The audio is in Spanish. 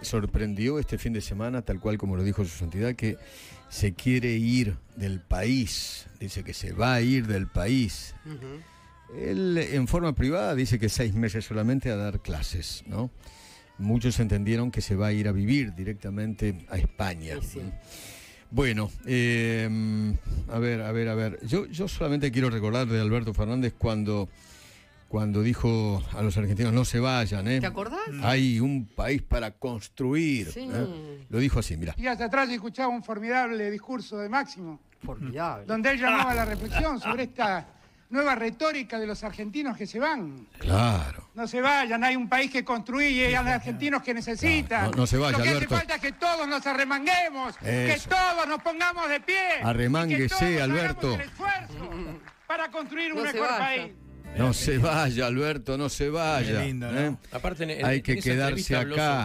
Sorprendió este fin de semana, tal cual como lo dijo su santidad, que se quiere ir del país, dice que se va a ir del país. Él en forma privada dice que 6 meses solamente a dar clases, ¿no? Muchos entendieron que se va a ir a vivir directamente a España. Sí, sí. Bueno, a ver, yo solamente quiero recordar de Alberto Fernández cuando dijo a los argentinos, no se vayan, ¿eh? ¿Te acordás? Hay un país para construir. Sí. ¿Eh? Lo dijo así, mirá. Y hasta atrás yo escuchaba un formidable discurso de Máximo. Formidable. Donde él llamaba a la reflexión sobre esta nueva retórica de los argentinos que se van. Claro. No se vayan, hay un país que construir y hay argentinos que necesitan. Claro. No se vayan, Alberto. Lo que hace falta es que todos nos arremanguemos, eso. Que todos nos pongamos de pie. Arremánguese, Alberto. Que todos hagamos el esfuerzo para construir un mejor país. No se vaya, Alberto, no se vaya. Lindo, ¿no? Aparte, hay que quedarse acá.